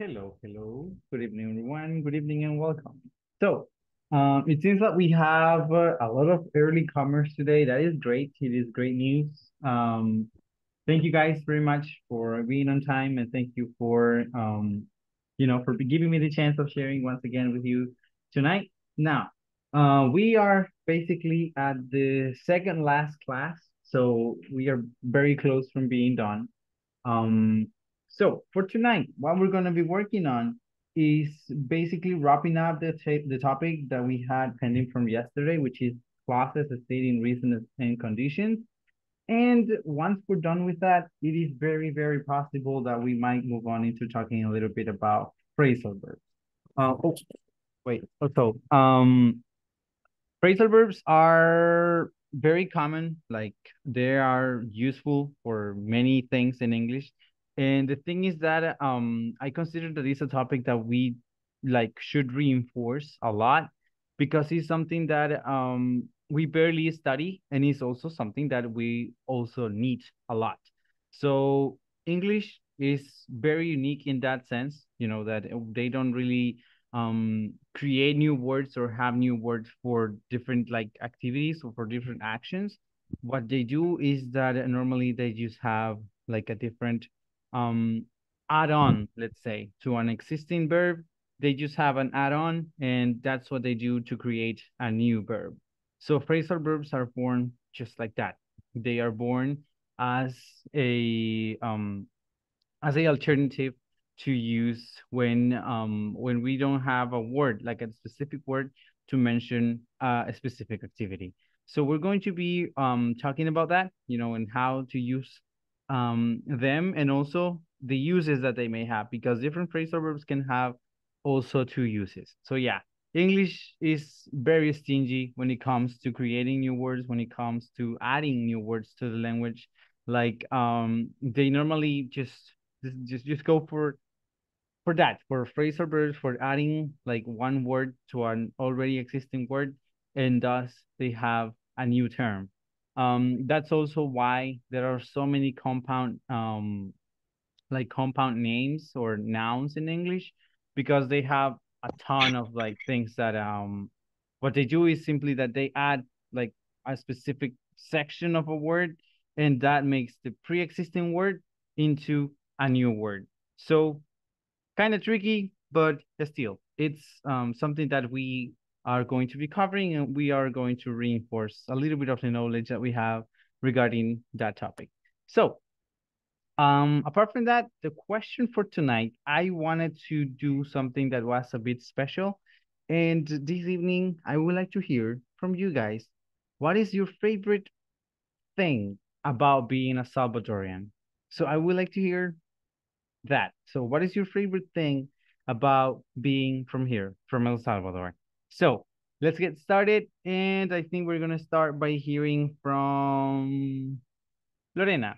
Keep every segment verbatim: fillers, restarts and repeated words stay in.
Hello, hello. Good evening, everyone. Good evening and welcome. So, um, it seems that we have uh, a lot of early comers today. That is great. It is great news. Um, thank you guys very much for being on time, and thank you for, um, you know, for giving me the chance of sharing once again with you tonight. Now, uh, we are basically at the second last class, so we are very close from being done. Um, So for tonight, what we're going to be working on is basically wrapping up the, the topic that we had pending from yesterday, which is clauses stating reasons and conditions. And once we're done with that, it is very, very possible that we might move on into talking a little bit about phrasal verbs. Uh, oh, wait. So um, phrasal verbs are very common. Like, they are useful for many things in English. And the thing is that um, I consider that it's a topic that we like should reinforce a lot, because it's something that um, we barely study, and it's also something that we also need a lot. So English is very unique in that sense, you know, that they don't really um, create new words or have new words for different like activities or for different actions. What they do is that normally they just have like a different um add-on, let's say, to an existing verb. They just have an add-on, and that's what they do to create a new verb. So phrasal verbs are born just like that. They are born as a um as an alternative to use when um when we don't have a word, like a specific word, to mention uh, a specific activity. So we're going to be um talking about that, you know, and how to use um them, and also the uses that they may have, because different phrasal verbs can have also two uses. So yeah, English is very stingy when it comes to creating new words, when it comes to adding new words to the language. Like um they normally just just just go for for that, for phrasal verbs, for adding like one word to an already existing word, and thus they have a new term. Um, that's also why there are so many compound, um, like compound names or nouns in English, because they have a ton of like things that, um, what they do is simply that they add like a specific section of a word, and that makes the pre-existing word into a new word. So kind of tricky, but still, it's um, something that we are going to be covering, and we are going to reinforce a little bit of the knowledge that we have regarding that topic. So um, apart from that, the question for tonight, I wanted to do something that was a bit special. And this evening, I would like to hear from you guys, what is your favorite thing about being a Salvadorian? So I would like to hear that. So what is your favorite thing about being from here, from El Salvador? So let's get started, and I think we're going to start by hearing from Lorena.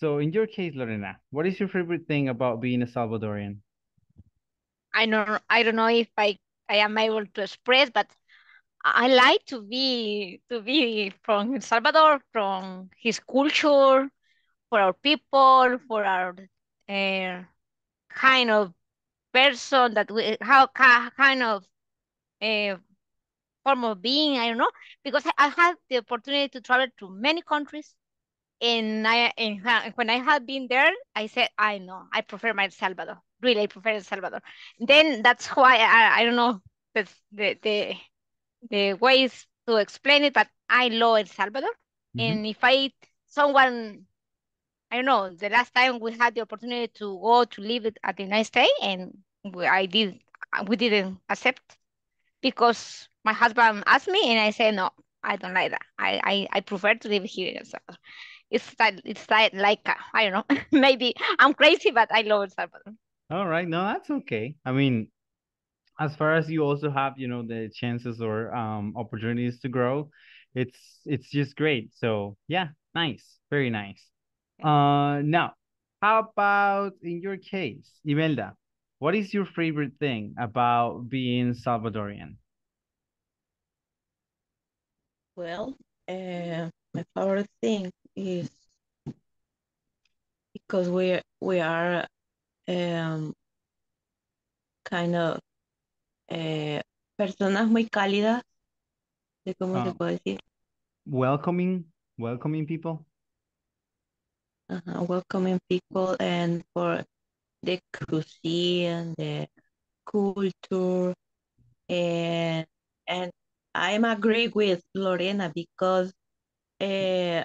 So in your case, Lorena, what is your favorite thing about being a Salvadorian? I know, I don't know if I, I am able to express, but I like to be, to be from El Salvador, from his culture, for our people, for our uh, kind of person that we, how kind of a form of being, I don't know, because I had the opportunity to travel to many countries, and I and when I had been there, I said, I know, I prefer my El Salvador. Really, I prefer El Salvador. Then that's why I, I don't know the, the the the ways to explain it, but I love El Salvador. Mm-hmm. And if I someone, I don't know, the last time we had the opportunity to go to live it at the United States, and we, I did we didn't accept. Because my husband asked me, and I said, no, I don't like that. I, I, I prefer to live here. So it's like, it's like, like I don't know, maybe I'm crazy, but I love El Salvador. All right, no, that's okay. I mean, as far as you also have, you know, the chances or um opportunities to grow, it's it's just great. So yeah, nice, very nice. Uh, now, how about in your case, Imelda? What is your favorite thing about being Salvadorian? Well, uh, my favorite thing is because we we are um, kind of eh, personas muy cálidas, de cómo um, se puede decir. Welcoming, welcoming people. Uh-huh, welcoming people, and for the cuisine, the culture, and and I'm agree with Lorena because uh,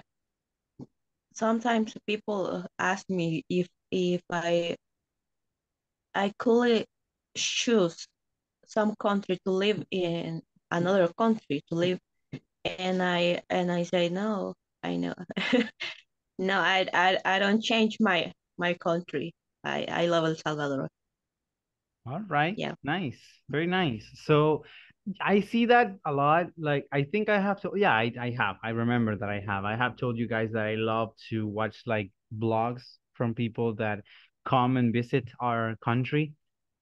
sometimes people ask me if if I I could choose some country to live in, another country to live, and I and I say no, I know, no, I I I don't change my my country. I I love El Salvador. All right. Yeah. Nice. Very nice. So I see that a lot. Like, I think I have to, yeah, I, I have. I remember that I have. I have told you guys that I love to watch like blogs from people that come and visit our country.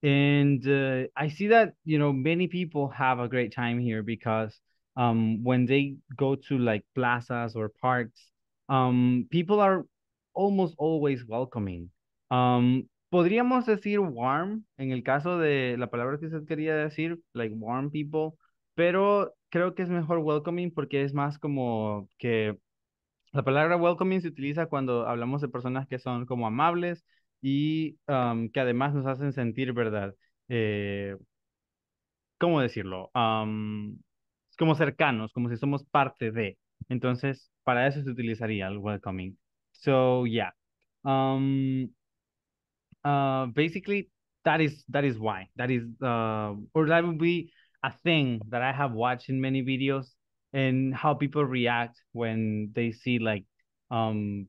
And uh, I see that, you know, many people have a great time here because um, when they go to like plazas or parks, um, people are almost always welcoming. Um, Podríamos decir warm, en el caso de la palabra que usted quería decir, like warm people, pero creo que es mejor welcoming porque es más como que la palabra welcoming se utiliza cuando hablamos de personas que son como amables y um, que además nos hacen sentir, ¿verdad? Eh, ¿Cómo decirlo? Um, como cercanos, como si somos parte de. Entonces, para eso se utilizaría el welcoming. So, yeah. Um... Uh, basically, that is that is why that is uh, or that would be a thing that I have watched in many videos, and how people react when they see like um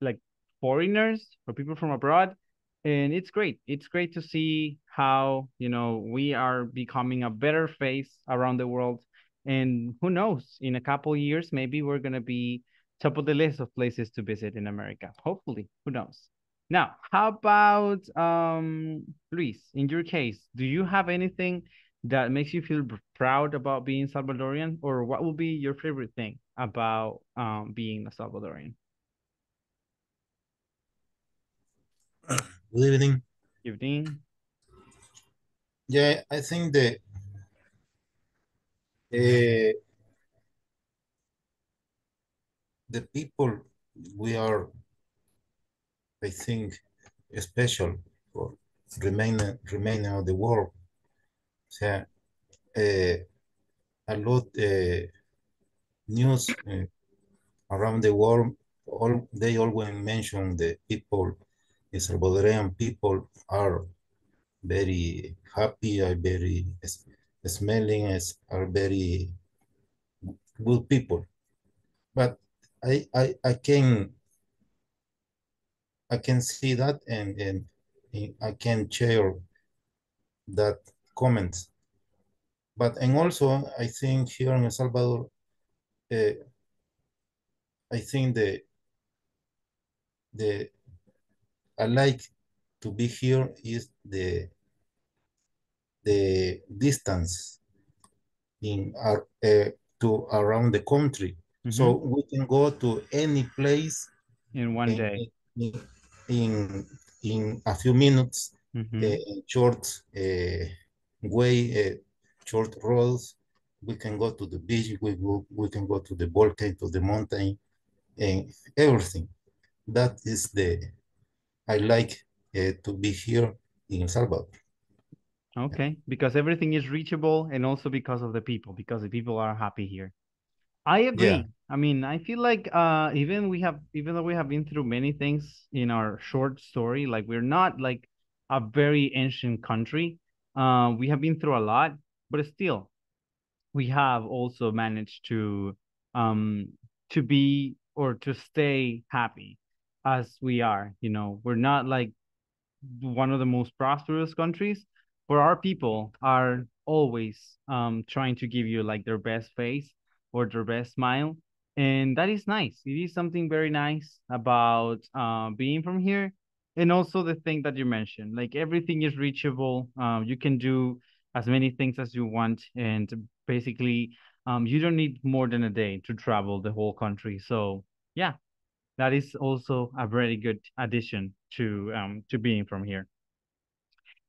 like foreigners or people from abroad, and it's great. It's great to see how, you know, we are becoming a better face around the world, and who knows, in a couple years maybe we're gonna be top of the list of places to visit in America. Hopefully, who knows. Now, how about, um, Luis, in your case, do you have anything that makes you feel proud about being Salvadorian, or what would be your favorite thing about um, being a Salvadorian? Good evening. Good evening. Yeah, I think that uh, the people we are, I think, special for remaining remaining of the world. So, uh, a lot uh, news uh, around the world. All they always mention the people, the Salvadorian people are very happy, are very smelling, are very good people. But I I I can. I can see that, and, and I can share that comment. But, and also, I think here in El Salvador, uh, I think the, the, I like to be here is the, the distance in our, uh, to around the country. Mm-hmm. So we can go to any place. In one day. In, In in a few minutes, mm-hmm. uh, short uh, way, uh, short roads, we can go to the beach. We go, we can go to the volcano, to the mountain, and everything. That is the I like uh, to be here in El Salvador. Okay, because everything is reachable, and also because of the people, because the people are happy here. I agree. Yeah. I mean, I feel like uh, even we have, even though we have been through many things in our short story, like we're not like a very ancient country. Uh, we have been through a lot, but still, we have also managed to um to be or to stay happy as we are. You know, we're not like one of the most prosperous countries, but our people are always um trying to give you like their best face or their best smile. And that is nice. It is something very nice about uh, being from here. And also the thing that you mentioned, like everything is reachable. Um, you can do as many things as you want. And basically, um, you don't need more than a day to travel the whole country. So yeah, that is also a very good addition to um, to being from here.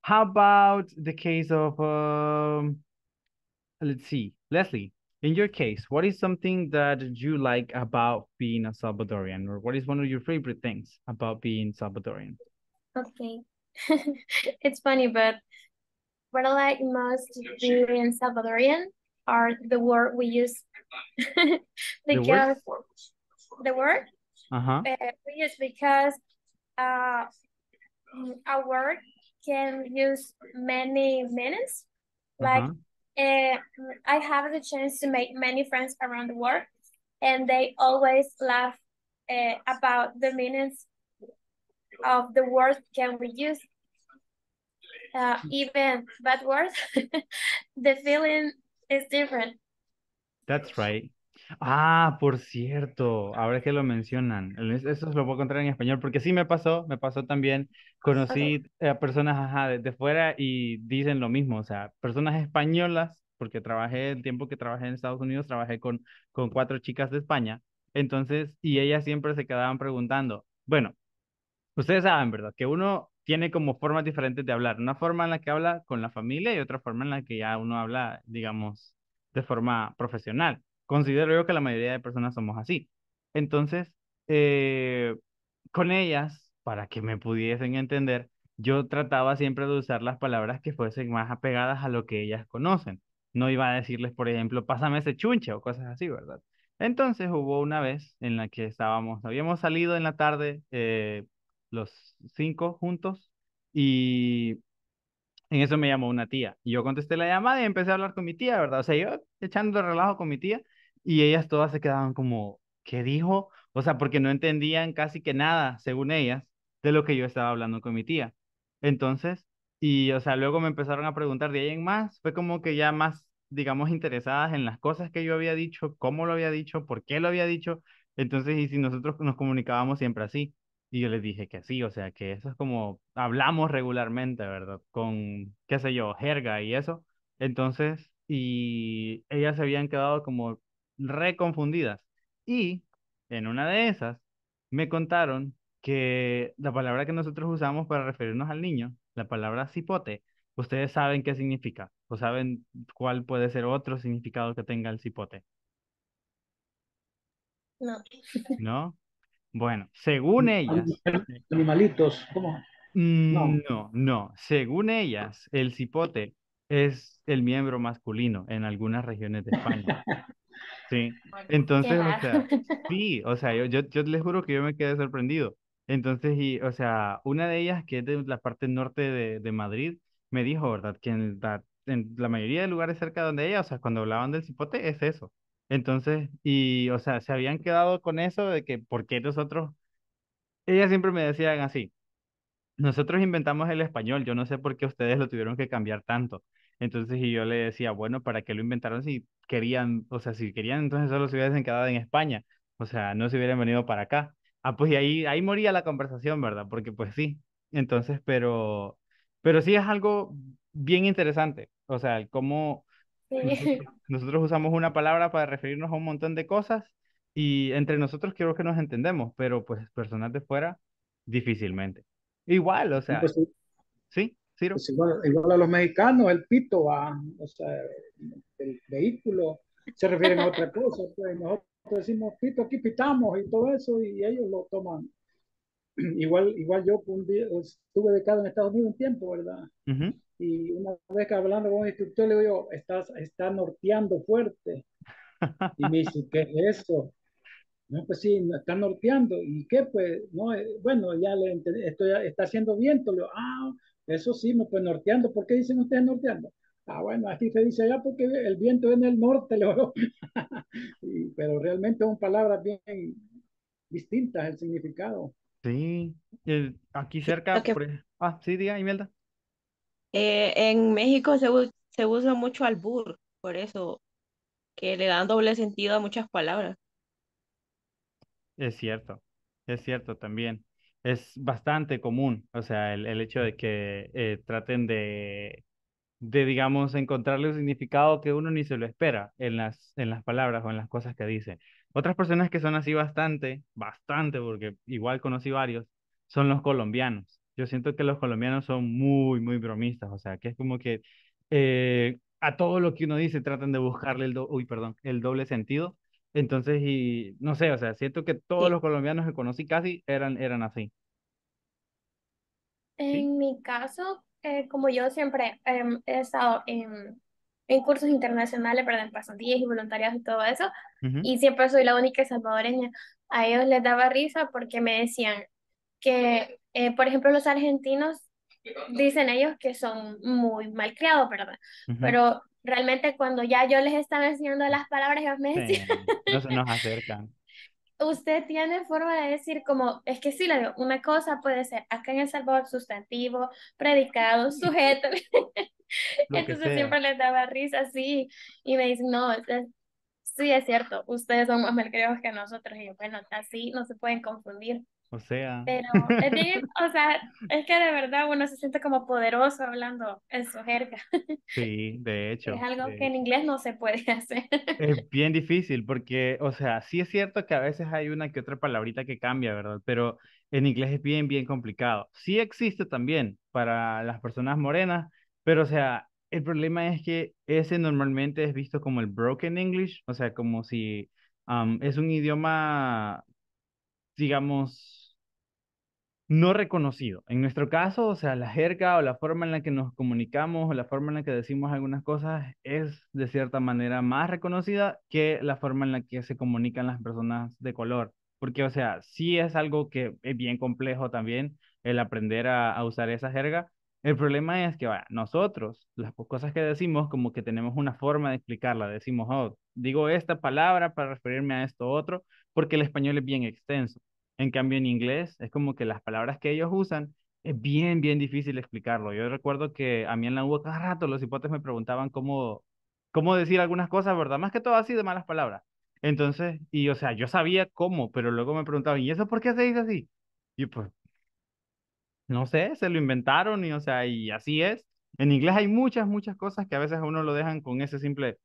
How about the case of, um, let's see, Leslie, in your case, what is something that you like about being a Salvadorian, or what is one of your favorite things about being Salvadorian? Okay, it's funny, but what I like most being Salvadorian are the word we use. Because the word uh-huh. uh, we use because uh, a word can use many meanings. Like uh-huh. uh, I have the chance to make many friends around the world, and they always laugh uh, about the meanings of the words can we use. Uh, even bad words, the feeling is different. That's right. Ah, por cierto, ahora que lo mencionan, eso lo voy a contar en español, porque sí me pasó, me pasó también, conocí okay. a personas ajá, desde fuera y dicen lo mismo, o sea, personas españolas, porque trabajé, el tiempo que trabajé en Estados Unidos, trabajé con, con cuatro chicas de España, entonces, y ellas siempre se quedaban preguntando, bueno, ustedes saben, ¿verdad?, que uno tiene como formas diferentes de hablar, una forma en la que habla con la familia y otra forma en la que ya uno habla, digamos, de forma profesional. Considero yo que la mayoría de personas somos así. Entonces, eh, con ellas, para que me pudiesen entender, yo trataba siempre de usar las palabras que fuesen más apegadas a lo que ellas conocen. No iba a decirles, por ejemplo, pásame ese chunche o cosas así, ¿verdad? Entonces hubo una vez en la que estábamos, habíamos salido en la tarde eh, los cinco juntos y... En eso me llamó una tía. Y yo contesté la llamada y empecé a hablar con mi tía, ¿verdad? O sea, yo echando relajo con mi tía y ellas todas se quedaban como, ¿qué dijo? O sea, porque no entendían casi que nada, según ellas, de lo que yo estaba hablando con mi tía. Entonces, y o sea, luego me empezaron a preguntar de ahí en más. Fue como que ya más, digamos, interesadas en las cosas que yo había dicho, cómo lo había dicho, por qué lo había dicho. Entonces, y si nosotros nos comunicábamos siempre así. Y yo les dije que sí, o sea, que eso es como hablamos regularmente, ¿verdad? Con, qué sé yo, jerga y eso. Entonces, y ellas se habían quedado como reconfundidas. Y en una de esas me contaron que la palabra que nosotros usamos para referirnos al niño, la palabra cipote, ¿ustedes saben qué significa? ¿O saben cuál puede ser otro significado que tenga el cipote? No. ¿No? Bueno, según ellas... Animalitos, ¿cómo? No. no, no. Según ellas, el cipote es el miembro masculino en algunas regiones de España. Sí. Entonces, o sea, sí, o sea, yo, yo, yo les juro que yo me quedé sorprendido. Entonces, y, o sea, una de ellas, que es de la parte norte de, de Madrid, me dijo, ¿verdad? Que en la, en la mayoría de lugares cerca donde ella, o sea, cuando hablaban del cipote, es eso. Entonces, y, o sea, se habían quedado con eso de que, ¿por qué nosotros? Ellas siempre me decían así, nosotros inventamos el español, yo no sé por qué ustedes lo tuvieron que cambiar tanto. Entonces, y yo le decía, bueno, ¿para qué lo inventaron si querían? O sea, si querían, entonces solo se hubiesen quedado en España. O sea, no se hubieran venido para acá. Ah, pues y ahí, ahí moría la conversación, ¿verdad? Porque pues sí. Entonces, pero, pero sí es algo bien interesante. O sea, cómo... Nosotros, nosotros usamos una palabra para referirnos a un montón de cosas y entre nosotros creo que nos entendemos, pero pues personas de fuera difícilmente. Igual, o sea, pues sí. ¿Sí, Ciro? Pues igual, igual a los mexicanos, el pito va, o sea, el vehículo, se refieren a otra cosa, pues nosotros decimos pito, aquí pitamos y todo eso y ellos lo toman. Igual, igual yo un día, estuve becado en Estados Unidos un tiempo, ¿verdad? Uh-huh. Y una vez que hablando con un instructor, le digo, estás está norteando fuerte. Y me dice, ¿qué es eso? No, pues sí, está norteando. ¿Y qué? Pues, no, bueno, ya le entendí, esto ya está haciendo viento. Le digo, ah, eso sí, me pues norteando. ¿Por qué dicen ustedes norteando? Ah, bueno, aquí se dice allá porque el viento viene del norte. Le digo. Y, pero realmente son palabras bien distintas el significado. Sí, el, aquí cerca. Okay. Por... Ah, sí, diga, Imelda. Eh, en México se, se usa mucho albur, por eso, que le dan doble sentido a muchas palabras. Es cierto, es cierto también. Es bastante común, o sea, el, el hecho de que eh, traten de, de, digamos, encontrarle un significado que uno ni se lo espera en las, en las palabras o en las cosas que dicen. Otras personas que son así bastante, bastante, porque igual conocí varios, son los colombianos. yo siento que los colombianos son muy, muy bromistas, o sea, que es como que eh, a todo lo que uno dice tratan de buscarle el, do- uy, perdón, el doble sentido. Entonces, y no sé, o sea, siento que todos Sí. los colombianos que conocí casi eran, eran así, ¿sí? En mi caso, eh, como yo siempre em, he estado en, en cursos internacionales, ¿verdad? En pasantías y voluntariados y todo eso, Ujú. y siempre soy la única salvadoreña. A ellos les daba risa porque me decían que, eh, por ejemplo, los argentinos dicen ellos que son muy malcriados, ¿verdad? Ujú. Pero realmente cuando ya yo les estaba enseñando las palabras, ellos me decían, Sí, no se nos acercan. usted tiene forma de decir como, es que sí, le digo, una cosa puede ser acá en El Salvador sustantivo, predicado, sujeto. Lo que Entonces sea. siempre les daba risa así y me dicen, no, o sea, sí es cierto, ustedes son más malcriados que nosotros. Y yo, bueno, así no se pueden confundir. O sea, Pero es bien, o sea, es que de verdad uno se siente como poderoso hablando en su jerga. sí, de Es hecho, algo de que en hecho. inglés no se puede hacer. Es bien difícil porque, o sea, sí es cierto que a veces hay una que otra palabrita que cambia, ¿verdad? Pero en inglés es bien, bien complicado. Sí existe también para las personas morenas, pero, o sea, el problema es que ese normalmente es visto como el broken English, o sea, como si am, es un idioma, digamos, no reconocido. En nuestro caso, o sea, la jerga o la forma en la que nos comunicamos o la forma en la que decimos algunas cosas es de cierta manera más reconocida que la forma en la que se comunican las personas de color. Porque, o sea, sí es algo que es bien complejo también el aprender a, a usar esa jerga. El problema es que, vaya, nosotros, las po- cosas que decimos, como que tenemos una forma de explicarla. Decimos, oh, digo esta palabra para referirme a esto otro, porque el español es bien extenso. En cambio, en inglés es como que las palabras que ellos usan es bien, bien difícil explicarlo. Yo recuerdo que a mí en la U cada rato los hipotes me preguntaban cómo, cómo decir algunas cosas, ¿verdad? Más que todo así de malas palabras. Entonces, y o sea, yo sabía cómo, pero luego me preguntaban, ¿y eso por qué se dice así? Y pues, no sé, se lo inventaron y o sea, y así es. En inglés hay muchas, muchas cosas que a veces a uno lo dejan con ese simple,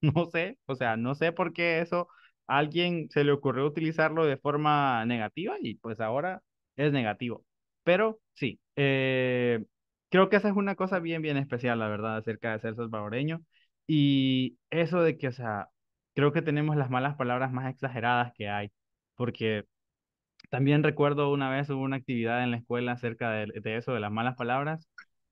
no sé, o sea, no sé por qué eso a alguien se le ocurrió utilizarlo de forma negativa y pues ahora es negativo. Pero sí, eh, creo que esa es una cosa bien, bien especial, la verdad, acerca de ser salvadoreño. Y eso de que, o sea, creo que tenemos las malas palabras más exageradas que hay, porque también recuerdo una vez hubo una actividad en la escuela acerca de, de eso, de las malas palabras.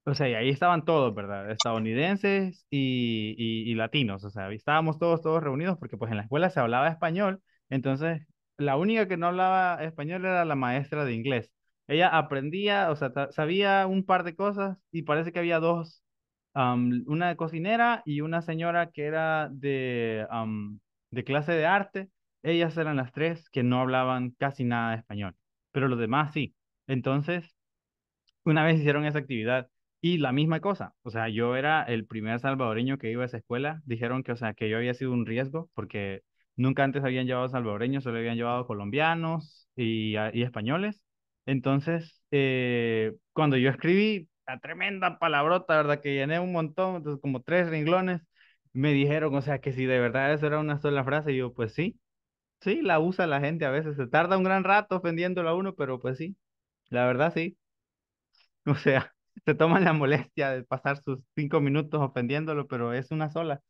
O sea, y ahí estaban todos, ¿verdad? Estadounidenses y, y, y latinos. O sea, ahí estábamos todos, todos reunidos porque pues en la escuela se hablaba español. Entonces, la única que no hablaba español era la maestra de inglés. Ella aprendía, o sea, ta- sabía un par de cosas y parece que había dos, am, una cocinera y una señora que era de, am, de clase de arte. Ellas eran las tres que no hablaban casi nada de español, pero los demás sí. Entonces, una vez hicieron esa actividad y la misma cosa, o sea, yo era el primer salvadoreño que iba a esa escuela, dijeron que, o sea, que yo había sido un riesgo porque nunca antes habían llevado salvadoreños, solo habían llevado colombianos y, a- y españoles. Entonces, eh, cuando yo escribí la tremenda palabrota, ¿verdad? Que llené un montón, entonces como tres renglones, me dijeron, o sea, que si de verdad eso era una sola frase, y yo, pues sí. Sí, la usa la gente a veces. Se tarda un gran rato ofendiéndolo a uno, pero pues sí, la verdad sí. O sea, se toman la molestia de pasar sus cinco minutos ofendiéndolo, pero es una sola.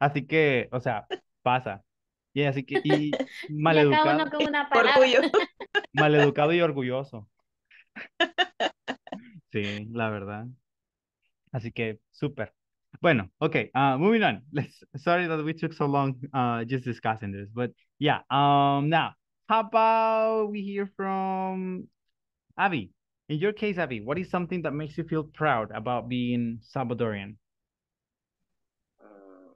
Así que, o sea, pasa. Y así que, y Y acá uno maleducado, con una palabra. Orgullo. maleducado y orgulloso. Sí, la verdad. Así que, súper. Bueno, okay, uh, moving on. Let's, sorry that we took so long uh, just discussing this, but yeah, um, now, how about we hear from Abby? In your case, Abby, what is something that makes you feel proud about being Salvadorian? Mm,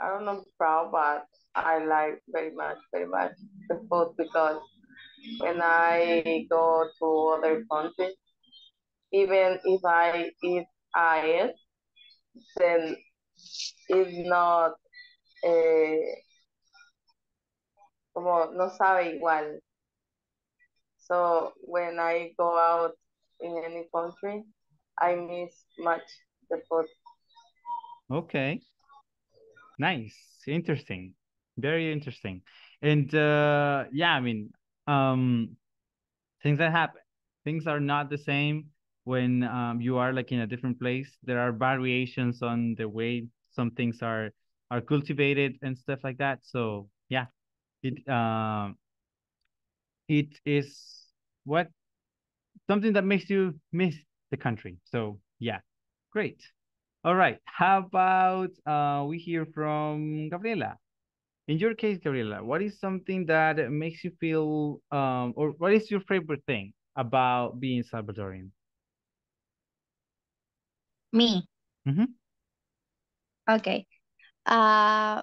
I don't know proud, but I like very much, very much the food because when I go to other countries, even if I eat I S, then it's not, eh, como no sabe igual. So when I go out in any country, I miss much the food. Okay, nice, interesting, very interesting. And uh, yeah, I mean, um, things that happen. Things are not the same when um, you are like in a different place. There are variations on the way some things are are cultivated and stuff like that. So yeah, it um uh, it is what something that makes you miss the country. So yeah, great. All right. How about uh we hear from Gabriela? In your case, Gabriela, what is something that makes you feel um or what is your favorite thing about being Salvadorian? Me. Mm-hmm. Okay. Uh,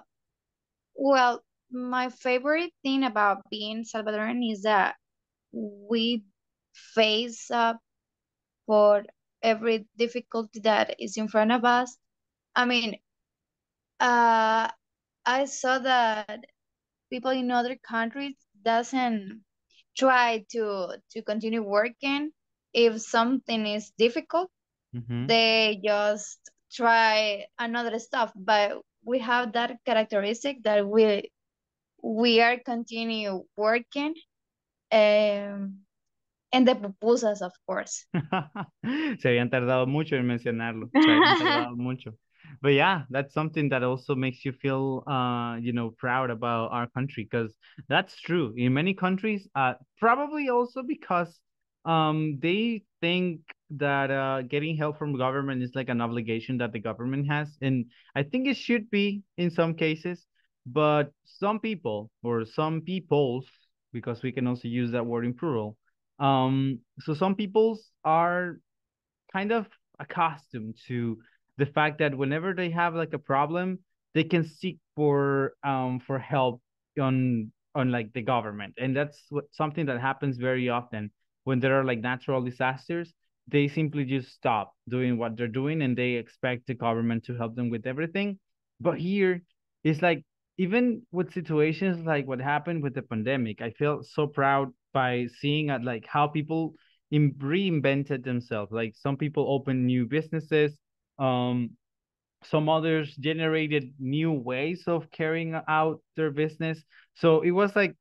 well, my favorite thing about being Salvadoran is that we face up for every difficulty that is in front of us. I mean, uh, I saw that people in other countries doesn't try to to continue working if something is difficult. Mm-hmm. They just try another stuff, but we have that characteristic that we we are continue working, um, and the pupusas, of course. Se habían tardado mucho en mencionarlo. Se habían tardado mucho. But yeah, that's something that also makes you feel, uh, you know, proud about our country, because that's true. In many countries, uh, probably also because um, they think that uh, getting help from government is like an obligation that the government has. And I think it should be in some cases, but some people or some peoples, because we can also use that word in plural. Um, so some peoples are kind of accustomed to the fact that whenever they have like a problem, they can seek for um for help on on like the government, and that's what something that happens very often when there are like natural disasters. They simply just stop doing what they're doing and they expect the government to help them with everything. But here it's like, even with situations like what happened with the pandemic, I feel so proud by seeing at like how people in reinvented themselves. Like some people open new businesses. Um, some others generated new ways of carrying out their business. So it was like,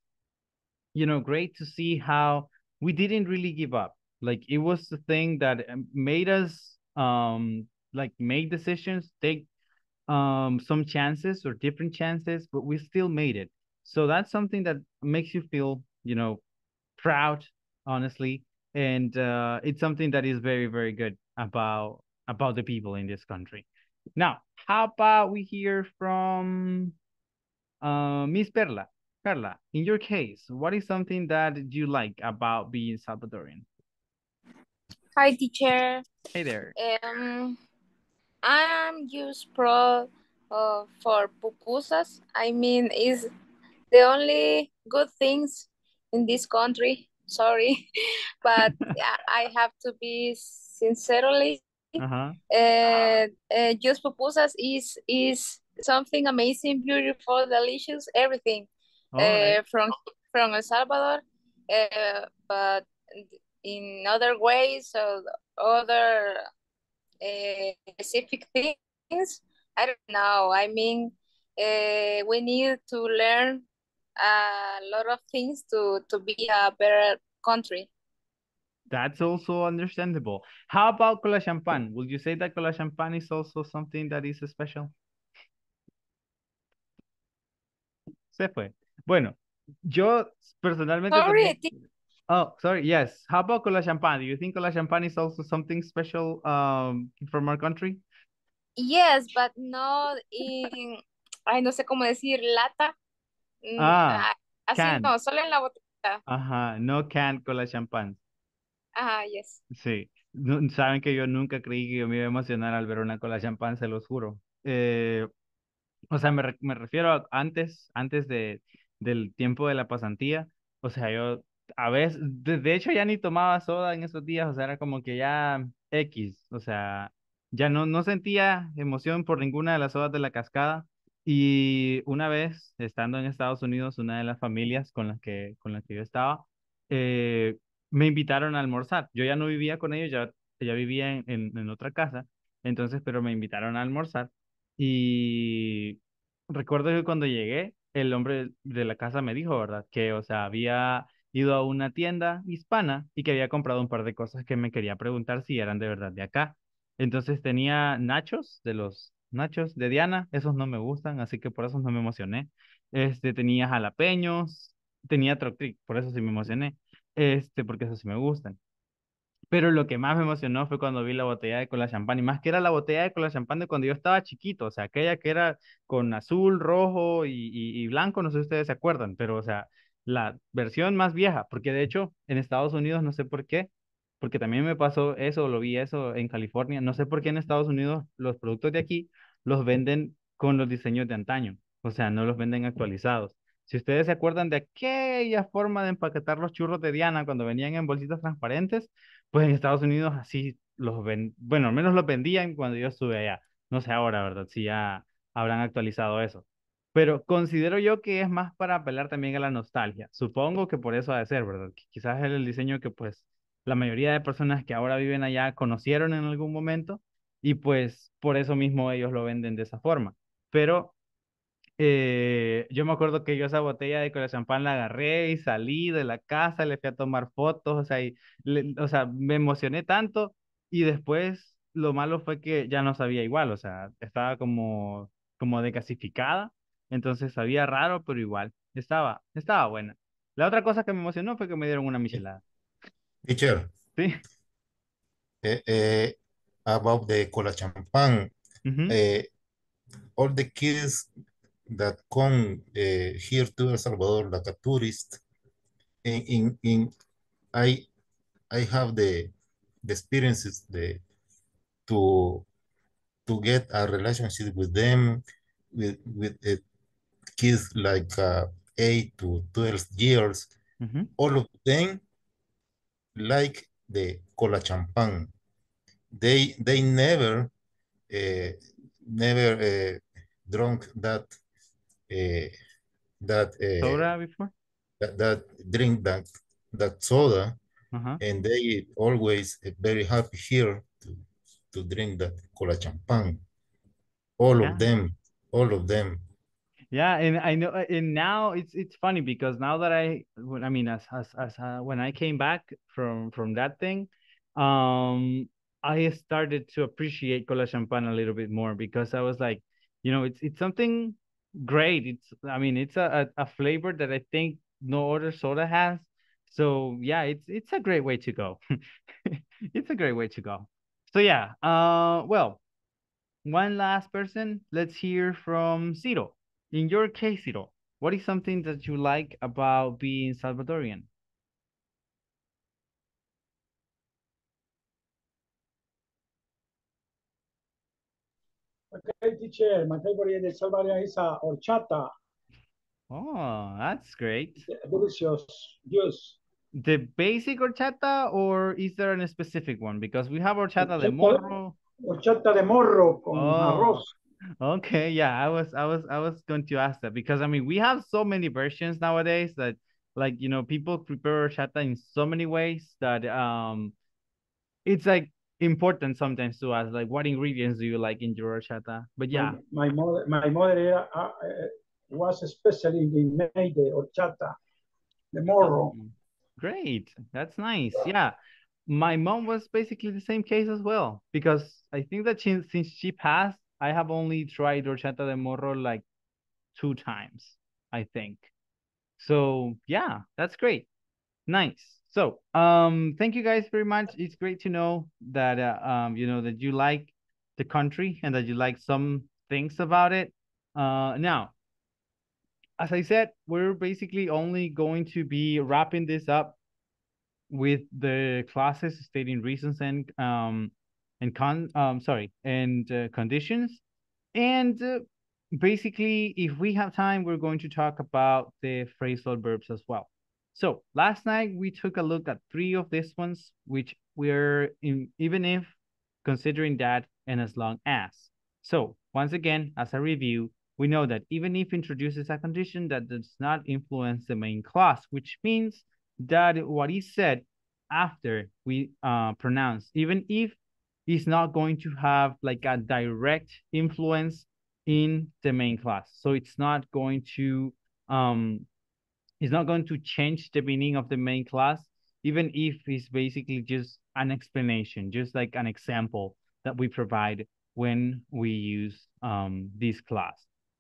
you know, great to see how we didn't really give up. Like it was the thing that made us um, like make decisions, take um, some chances or different chances, but we still made it. So that's something that makes you feel, you know, proud, honestly. And uh, it's something that is very, very good about about the people in this country. Now, how about we hear from uh, Miss Perla? Perla, in your case, what is something that you like about being Salvadorian? Hi, teacher. Hey there. Um, I'm just proud uh, for pupusas. I mean, it's the only good things in this country. Sorry, but I have to be sincerely. Uh-huh. Uh, uh, just pupusas is is something amazing, beautiful, delicious, everything. All uh, right. from from El Salvador, uh, but in other ways or other uh, specific things, I don't know. I mean, uh, we need to learn a lot of things to to be a better country. That's also understandable. How about Cola Champagne? Would you say that Cola Champagne is also something that is special? Se fue. Bueno, yo personalmente... Sorry. También... Oh, sorry. Yes. How about Cola Champagne? Do you think Cola Champagne is also something special um, from our country? Yes, but not in... Ay, no sé cómo decir, lata. Ah, así can. No, solo en la botella. Ajá, no can Cola Champagne. Ah, yes. Sí, no, saben que yo nunca creí que yo me iba a emocionar al ver una cola champán, se los juro. Eh, o sea, me, re, me refiero a antes, antes de, del tiempo de la pasantía. O sea, yo a veces, de, de hecho ya ni tomaba soda en esos días, o sea, era como que ya X, o sea, ya no, no sentía emoción por ninguna de las sodas de la cascada. Y una vez, estando en Estados Unidos, una de las familias con las que, con las que yo estaba, eh, me invitaron a almorzar. Yo ya no vivía con ellos, ya, ya vivía en, en, en otra casa, entonces, pero me invitaron a almorzar. Y recuerdo que cuando llegué, el hombre de la casa me dijo, ¿verdad? Que, o sea, había ido a una tienda hispana y que había comprado un par de cosas que me quería preguntar si eran de verdad de acá. Entonces tenía nachos, de los nachos de Diana, esos no me gustan, así que por eso no me emocioné. Este, tenía jalapeños, tenía troc-tric, por eso sí me emocioné, este, porque esos sí me gustan. Pero lo que más me emocionó fue cuando vi la botella de cola champán, y más que era la botella de cola champán de cuando yo estaba chiquito, o sea, aquella que era con azul, rojo y, y, y blanco, no sé si ustedes se acuerdan, pero o sea, la versión más vieja, porque de hecho en Estados Unidos, no sé por qué, porque también me pasó eso, lo vi eso en California, no sé por qué en Estados Unidos los productos de aquí los venden con los diseños de antaño, o sea, no los venden actualizados. Si ustedes se acuerdan de aquella forma de empaquetar los churros de Diana cuando venían en bolsitas transparentes, pues en Estados Unidos así los ven, bueno, al menos los vendían cuando yo estuve allá. No sé ahora, ¿verdad? Si ya habrán actualizado eso. Pero considero yo que es más para apelar también a la nostalgia. Supongo que por eso ha de ser, ¿verdad? Que quizás es el diseño que pues la mayoría de personas que ahora viven allá conocieron en algún momento y pues por eso mismo ellos lo venden de esa forma. Pero... Eh, yo me acuerdo que yo esa botella de cola champán la agarré y salí de la casa, le fui a tomar fotos, o sea, y le, o sea, me emocioné tanto y después lo malo fue que ya no sabía igual, o sea, estaba como, como decasificada, entonces sabía raro, pero igual, estaba, estaba buena. La otra cosa que me emocionó fue que me dieron una michelada. Teacher, ¿sí? Eh, eh, about the cola champán, uh-huh. eh, all the kids that come uh, here to El Salvador like a tourist, in, in, in I I have the, the experiences the, to to get a relationship with them, with, with uh, kids like uh, eight to twelve years, mm-hmm. All of them like the cola champán. They, they never, uh, never uh, drunk that Uh, that uh, soda before that, that drink that that soda, uh-huh. And they always uh, very happy here to to drink that cola champagne. All yeah. of them, all of them. Yeah, and I know, and now it's it's funny because now that I, I mean, as as as uh, when I came back from from that thing, um, I started to appreciate cola champagne a little bit more because I was like, you know, it's it's something. Great. It's, I mean, it's a, a, a flavor that I think no other soda has. So yeah, it's it's a great way to go. It's a great way to go. So yeah, uh, well, one last person. Let's hear from Ciro. In your case, Ciro, what is something that you like about being Salvadorian? Okay, teacher, my favorite in El Salvador is uh, horchata. Oh, that's great. Delicious juice. The basic horchata, or is there a specific one? Because we have horchata, horchata de morro. Horchata de morro con oh. arroz. Okay, yeah, I was, I was, I was going to ask that because I mean we have so many versions nowadays that, like, you know, people prepare horchata in so many ways that um, it's like. Important sometimes to us, like what ingredients do you like in your horchata? But yeah, my, my mother, my mother uh, uh, was especially made the horchata, the morro. Oh, great, that's nice. Yeah, my mom was basically the same case as well because I think that she, since she passed, I have only tried horchata de morro like two times, I think. So yeah, that's great, nice. So, um, thank you guys very much. It's great to know that, uh, um, you know, that you like the country and that you like some things about it. Uh, now, as I said, we're basically only going to be wrapping this up with the classes stating reasons and um and con um sorry and uh, conditions. And uh, basically, if we have time, we're going to talk about the phrasal verbs as well. So last night we took a look at three of these ones, which we're in, even if, considering that, and as long as. So once again, as a review, we know that even if introduces a condition that does not influence the main clause, which means that what is said after we uh, pronounce, even if is not going to have like a direct influence in the main clause. So it's not going to... Um, It's not going to change the meaning of the main class, even if it's basically just an explanation, just like an example that we provide when we use um, this class.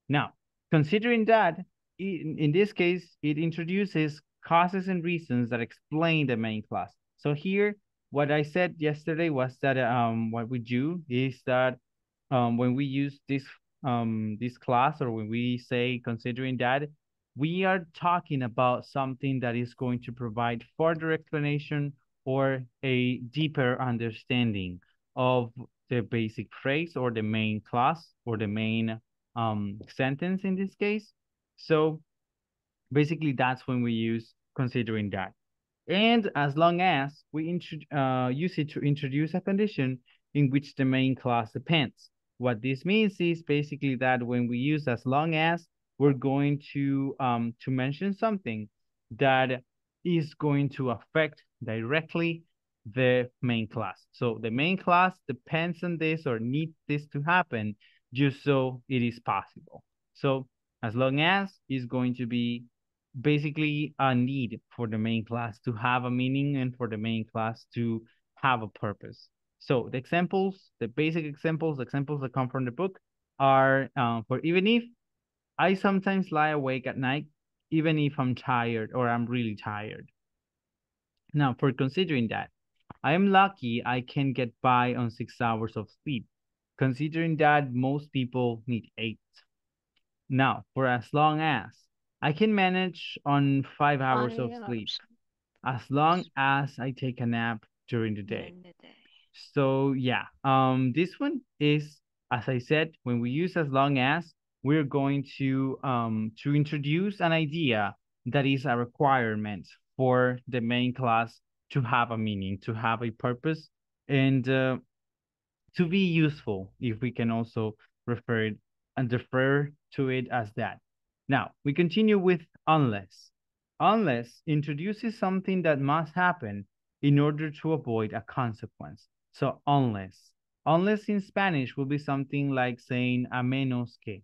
Now, considering that, in, in this case, it introduces causes and reasons that explain the main class. So here, what I said yesterday was that um, what we do is that um, when we use this um, this class, or when we say considering that, we are talking about something that is going to provide further explanation or a deeper understanding of the basic phrase or the main class or the main um, sentence in this case. So basically that's when we use considering that. And as long as we uh, use it to introduce a condition in which the main class depends. What this means is basically that when we use as long as, we're going to um to mention something that is going to affect directly the main class. So the main class depends on this or needs this to happen just so it is possible. So as long as is going to be basically a need for the main class to have a meaning and for the main class to have a purpose. So the examples, the basic examples, the examples that come from the book are um, for even if, I sometimes lie awake at night, even if I'm tired or I'm really tired. Now, for considering that, I am lucky I can get by on six hours of sleep, considering that most people need eight. Now, for as long as, I can manage on five hours five of hours. sleep, as long as I take a nap during the day. During the day. So yeah, um, this one is, as I said, when we use as long as, we're going to um to introduce an idea that is a requirement for the main class to have a meaning, to have a purpose, and uh, to be useful, if we can also refer it and refer to it as that. Now, we continue with unless. Unless introduces something that must happen in order to avoid a consequence. So unless. Unless in Spanish will be something like saying a menos que.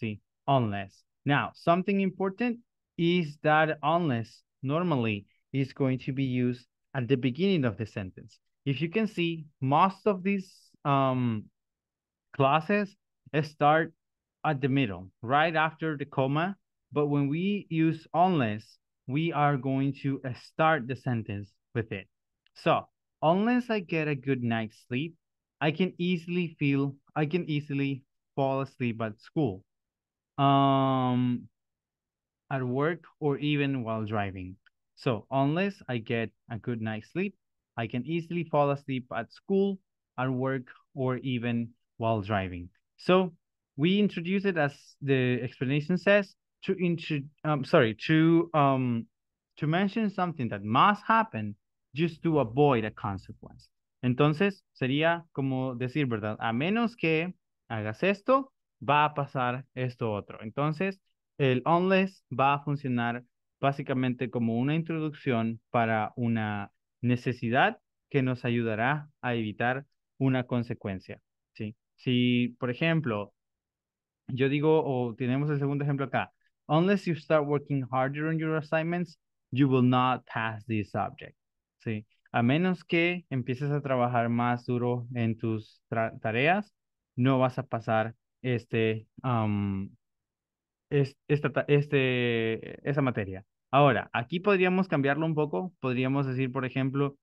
See, unless. Now, something important is that unless normally is going to be used at the beginning of the sentence. If you can see, most of these um, clauses start at the middle, right after the comma. But when we use unless, we are going to start the sentence with it. So, unless I get a good night's sleep, I can easily feel, I can easily fall asleep at school, um at work, or even while driving. So unless I get a good night's sleep, I can easily fall asleep at school, at work, or even while driving. So we introduce it, as the explanation says, to intro um sorry to um to mention something that must happen just to avoid a consequence. Entonces sería como decir, ¿verdad? A menos que hagas esto, va a pasar esto otro. Entonces, el unless va a funcionar básicamente como una introducción para una necesidad que nos ayudará a evitar una consecuencia, ¿sí? Si, por ejemplo, yo digo, o tenemos el segundo ejemplo acá, unless you start working harder on your assignments, you will not pass this subject, ¿sí? A menos que empieces a trabajar más duro en tus tareas, no vas a pasar Este, um, es, esta, este, esa materia. Ahora, aquí podríamos cambiarlo un poco. Podríamos decir, por ejemplo,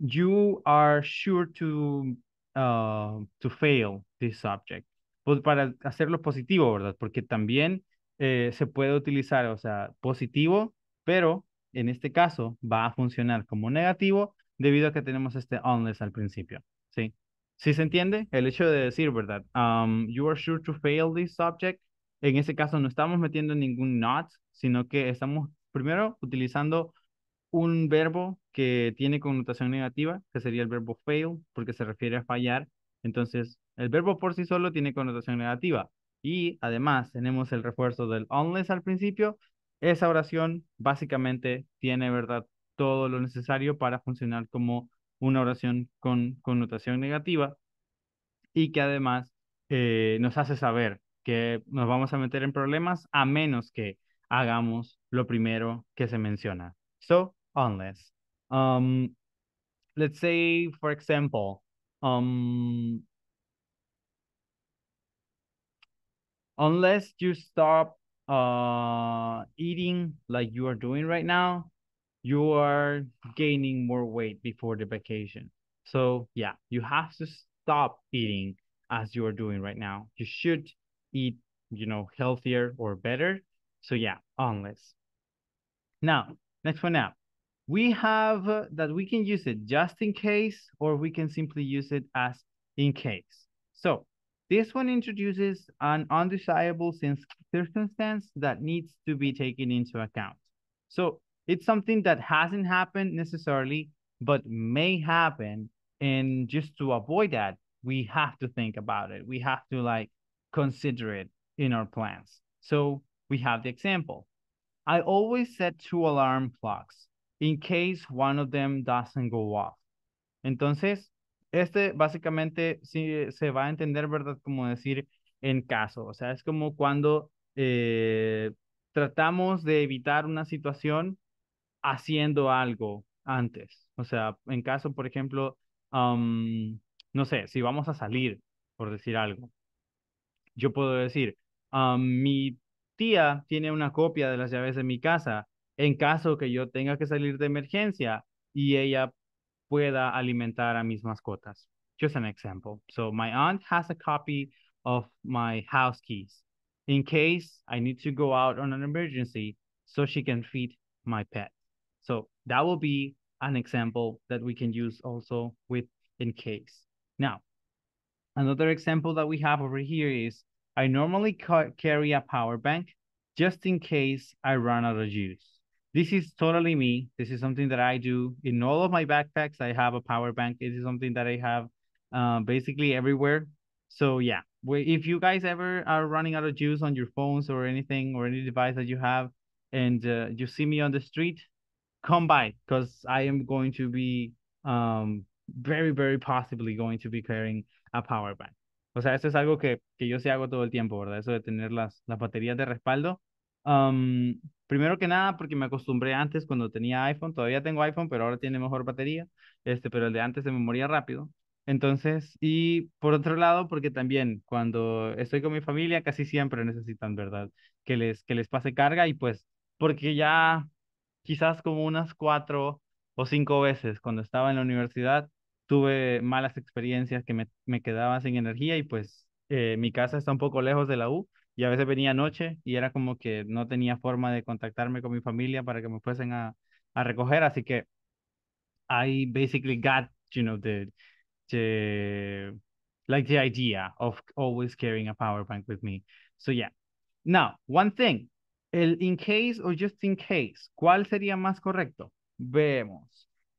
you are sure to, uh, to fail this subject. Pues para hacerlo positivo, ¿verdad? Porque también eh, se puede utilizar, o sea, positivo, pero en este caso va a funcionar como negativo debido a que tenemos este unless al principio, ¿sí? ¿Sí se entiende? El hecho de decir, ¿verdad? Um, you are sure to fail this subject. En ese caso no estamos metiendo ningún not, sino que estamos primero utilizando un verbo que tiene connotación negativa, que sería el verbo fail, porque se refiere a fallar. Entonces, el verbo por sí solo tiene connotación negativa. Y además tenemos el refuerzo del unless al principio. Esa oración básicamente tiene, ¿verdad?, todo lo necesario para funcionar como una oración con connotación negativa y que además eh, nos hace saber que nos vamos a meter en problemas a menos que hagamos lo primero que se menciona. So, unless. Um, let's say, for example, um, unless you stop uh, eating like you are doing right now, you are gaining more weight before the vacation. So, yeah, you have to stop eating as you are doing right now. You should eat, you know, healthier or better. So, yeah, unless. Now, next one up. We have uh, that we can use it just in case, or we can simply use it as in case. So, this one introduces an undesirable circumstance that needs to be taken into account. So, it's something that hasn't happened necessarily, but may happen. And just to avoid that, we have to think about it. We have to like consider it in our plans. So we have the example. I always set two alarm clocks in case one of them doesn't go off. Entonces, este básicamente sí, se va a entender, ¿verdad? Como decir en caso. O sea, es como cuando eh, tratamos de evitar una situación haciendo algo antes. O sea, en caso, por ejemplo, um, no sé, si vamos a salir, por decir algo, yo puedo decir, um, mi tía tiene una copia de las llaves de mi casa en caso que yo tenga que salir de emergencia y ella pueda alimentar a mis mascotas. Just an example. So my aunt has a copy of my house keys in case I need to go out on an emergency so she can feed my pet. So that will be an example that we can use also with in case. Now, another example that we have over here is, I normally ca carry a power bank just in case I run out of juice. This is totally me. This is something that I do in all of my backpacks. I have a power bank. This is something that I have uh, basically everywhere. So yeah, if you guys ever are running out of juice on your phones or anything or any device that you have, and uh, you see me on the street, come by, because I am going to be um, very, very possibly going to be carrying a power bank. O sea, eso es algo que, que yo sí hago todo el tiempo, ¿verdad? Eso de tener las, las baterías de respaldo. Um, primero que nada, porque me acostumbré antes cuando tenía iPhone. Todavía tengo iPhone, pero ahora tiene mejor batería. Este, pero el de antes se me moría rápido. Entonces, y por otro lado, porque también cuando estoy con mi familia casi siempre necesitan, ¿verdad? Que les, que les pase carga y pues, porque ya... Quizás como unas cuatro o cinco veces cuando estaba en la universidad tuve malas experiencias que me, me quedaba sin energía y pues eh, mi casa está un poco lejos de la U y a veces venía noche y era como que no tenía forma de contactarme con mi familia para que me fuesen a, a recoger. Así que I basically got, you know, the, the, like the idea of always carrying a power bank with me. So yeah. Now, one thing. El in case o just in case, ¿cuál sería más correcto? Vemos.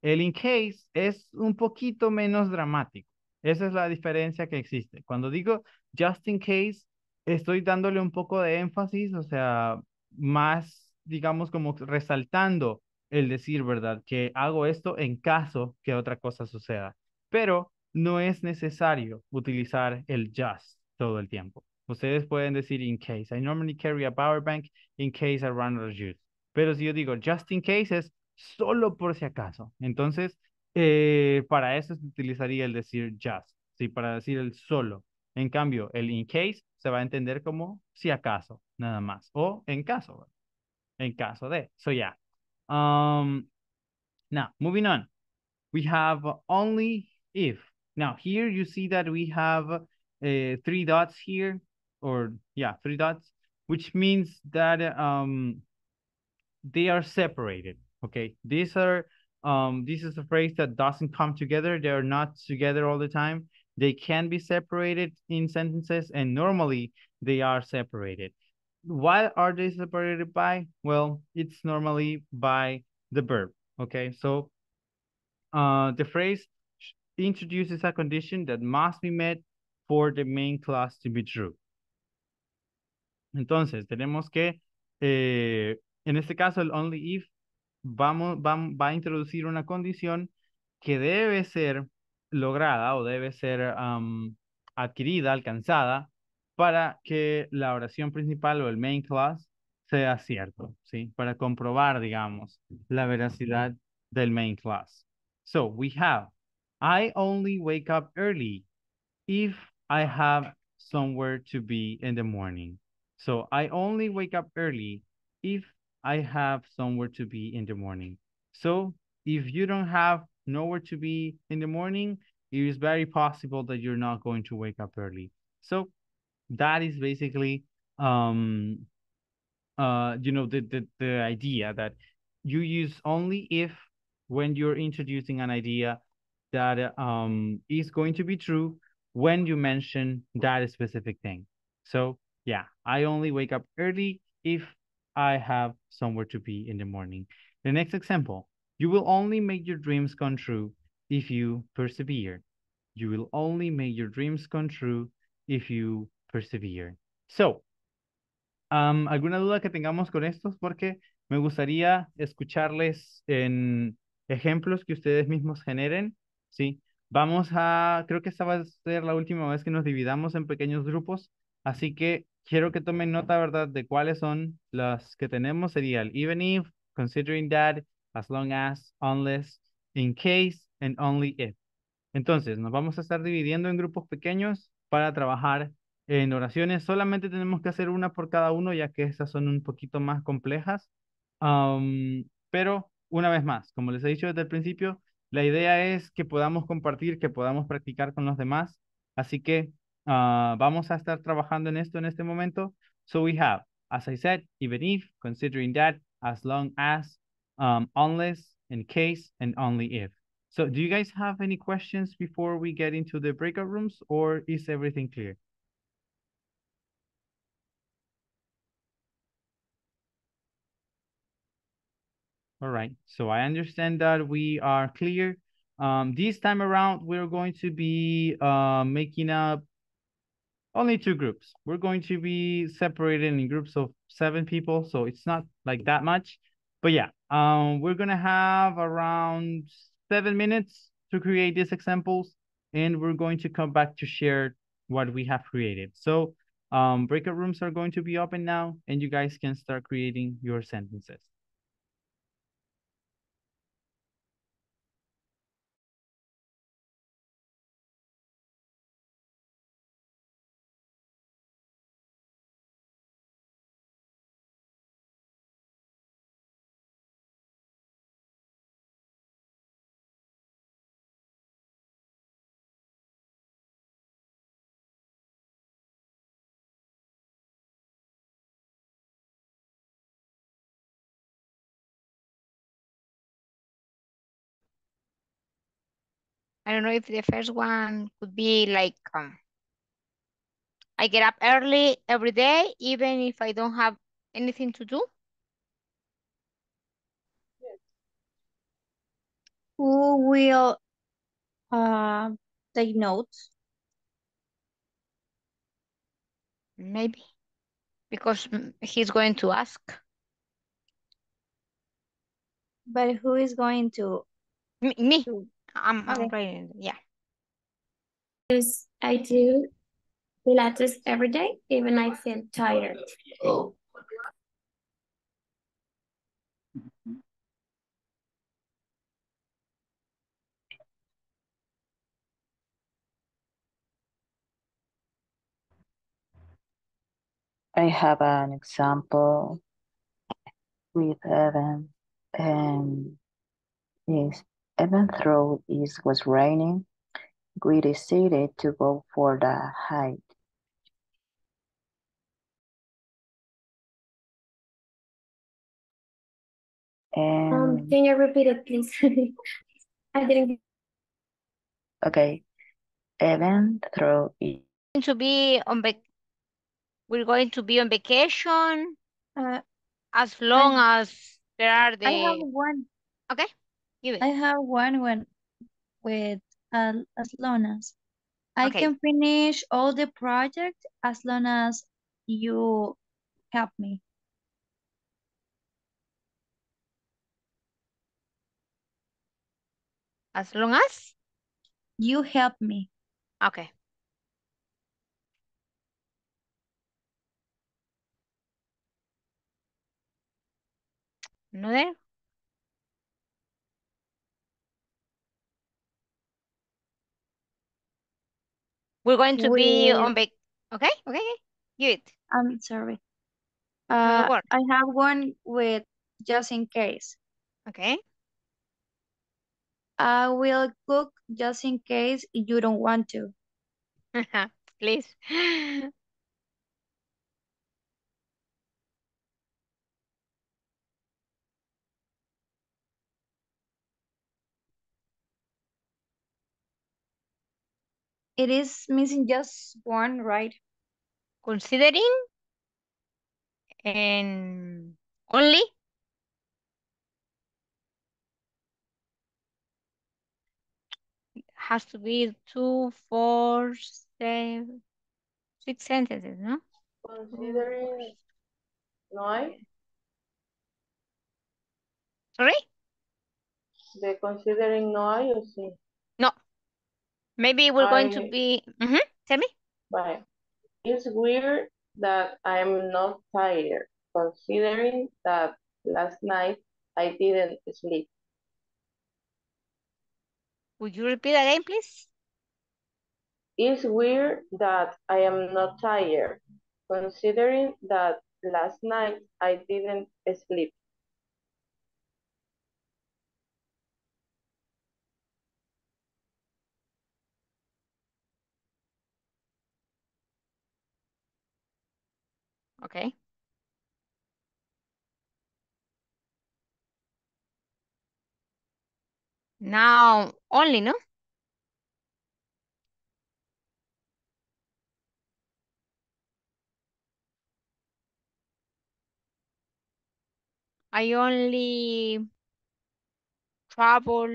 El in case es un poquito menos dramático. Esa es la diferencia que existe. Cuando digo just in case, estoy dándole un poco de énfasis, o sea, más, digamos, como resaltando el decir, ¿verdad? Que hago esto en caso que otra cosa suceda. Pero no es necesario utilizar el just todo el tiempo. Ustedes pueden decir in case. I normally carry a power bank in case I run out of juice. Pero si yo digo just in case es solo por si acaso. Entonces, eh, para eso se utilizaría el decir just. Sí, para decir el solo. En cambio, el in case se va a entender como si acaso, nada más. O en caso. En caso de. So, yeah. Um, now, moving on. We have only if. Now, here you see that we have uh, three dots here. Or yeah, three dots, which means that um they are separated. Okay, these are um this is a phrase that doesn't come together. They are not together all the time. They can be separated in sentences, and normally they are separated. Why are they separated by? Well, it's normally by the verb. Okay, so uh the phrase introduces a condition that must be met for the main clause to be true. Entonces, tenemos que, eh, en este caso, el only if vamos, vamos, va a introducir una condición que debe ser lograda o debe ser um, adquirida, alcanzada, para que la oración principal o el main clause sea cierto, ¿sí? Para comprobar, digamos, la veracidad del main clause. So we have, I only wake up early if I have somewhere to be in the morning. So I only wake up early if I have somewhere to be in the morning. So if you don't have nowhere to be in the morning, it is very possible that you're not going to wake up early. So that is basically, um, uh, you know, the, the, the idea that you use only if when you're introducing an idea that um, is going to be true when you mention that specific thing. So yeah, I only wake up early if I have somewhere to be in the morning. The next example, you will only make your dreams come true if you persevere. You will only make your dreams come true if you persevere. So, um, alguna duda que tengamos con estos, porque me gustaría escucharles en ejemplos que ustedes mismos generen, ¿sí? Vamos a, creo que esta va a ser la última vez que nos dividamos en pequeños grupos, así que quiero que tomen nota, ¿verdad?, de cuáles son las que tenemos. Sería el even if, considering that, as long as, unless, in case, and only if. Entonces, nos vamos a estar dividiendo en grupos pequeños para trabajar en oraciones. Solamente tenemos que hacer una por cada uno, ya que estas son un poquito más complejas. Um, pero, una vez más, como les he dicho desde el principio, la idea es que podamos compartir, que podamos practicar con los demás. Así que uh, vamos a estar trabajando en esto en este momento. So we have, as I said, even if, considering that, as long as, um, unless, in case, and only if. So do you guys have any questions before we get into the breakout rooms, or is everything clear? All right, so I understand that we are clear. Um, this time around, we're going to be uh, making up only two groups. We're going to be separated in groups of seven people, so it's not like that much. But yeah, um, we're gonna have around seven minutes to create these examples, and we're going to come back to share what we have created. So um, breakout rooms are going to be open now, and you guys can start creating your sentences. I don't know if the first one could be like, um, I get up early every day, even if I don't have anything to do. Yes. Who will uh, take notes? Maybe, because he's going to ask. But who is going to? Me. me. To I'm, I'm okay. Writing, yeah. I do Pilates every day, even I feel tired. Oh. I have an example with Evan, and yes. Even though it was raining, we decided to go for the hike. And um, can you repeat it, please? I didn't. Okay. Even though it to be on vac, we're going to be on vacation. Uh, as long I, as there are the. I have one. Okay. I have one when with uh, as long as I okay. can finish all the project as long as you help me. As long as you help me. Okay. No there? We're going to be With, on vac. Okay, okay, okay. You it. I'm sorry. Uh, no I have one with just in case. Okay. I will cook just in case you don't want to. Please. It is missing just one, right? Considering and only. Has to be two, four, seven, six sentences, no? Considering nine. Sorry? The considering nine, you see? No. Maybe we're I, going to be. Mm-hmm. Tell me. But it's weird that I'm not tired, considering that last night I didn't sleep. Would you repeat again, please? It's weird that I am not tired, considering that last night I didn't sleep. Okay. Now only, no? I only travel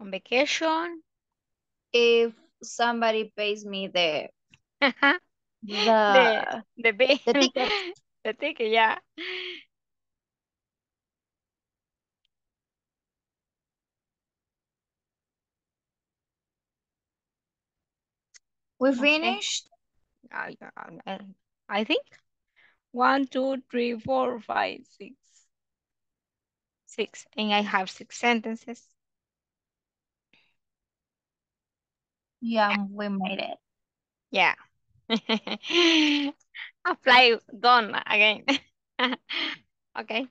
on vacation if somebody pays me the the the, the, the ticket. The ticket, yeah. We finished? Okay. I, I think. One, two, three, four, five, six. Six. And I have six sentences. Yeah, we made it. Yeah. Apply done again. Okay.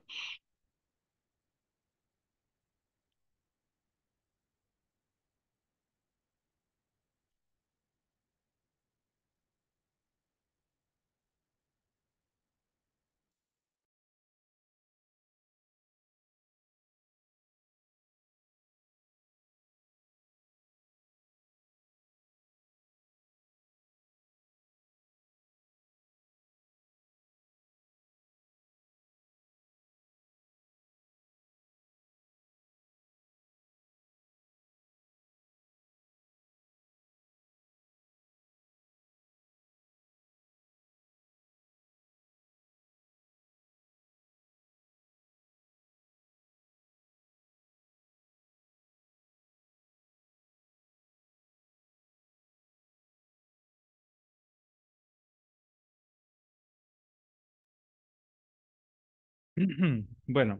Bueno,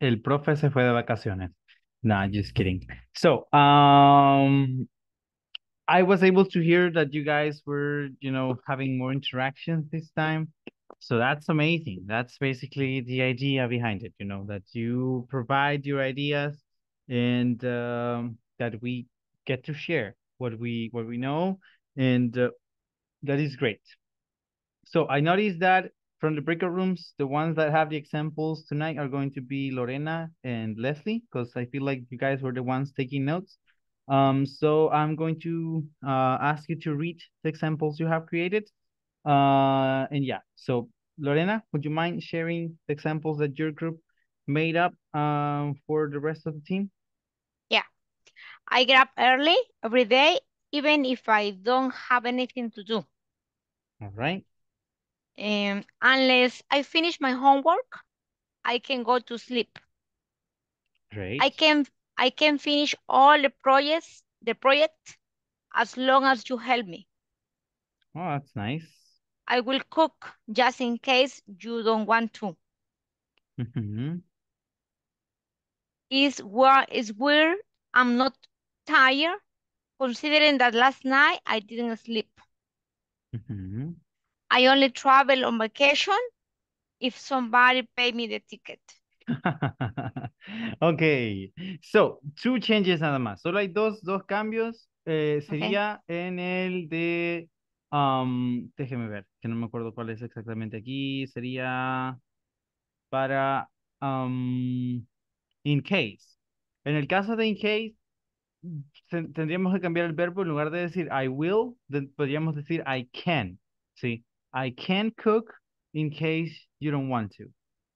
el profe se fue de vacaciones. Nah, just kidding. So, um, I was able to hear that you guys were, you know, having more interactions this time. So that's amazing. That's basically the idea behind it, you know, that you provide your ideas and um, that we get to share what we, what we know. And uh, that is great. So I noticed that from the breakout rooms, the ones that have the examples tonight are going to be Lorena and Leslie, because I feel like you guys were the ones taking notes. Um, so I'm going to uh, ask you to read the examples you have created. Uh, and yeah, so Lorena, would you mind sharing the examples that your group made up um, for the rest of the team? Yeah, I get up early every day, even if I don't have anything to do. All right. Um, unless I finish my homework, I can go to sleep. Great. I can I can finish all the projects, the project, as long as you help me. Oh, that's nice. I will cook just in case you don't want to. Mm-hmm. Is where is where I'm not tired, considering that last night I didn't sleep. Mm-hmm. I only travel on vacation if somebody pay me the ticket. Okay, so two changes nada más. Solo hay dos, dos cambios. Eh, sería okay. En el de, um, déjeme ver, que no me acuerdo cuál es exactamente aquí. Sería para um, in case. En el caso de in case, tendríamos que cambiar el verbo. En lugar de decir I will, podríamos decir I can. ¿Sí? I can cook in case you don't want to.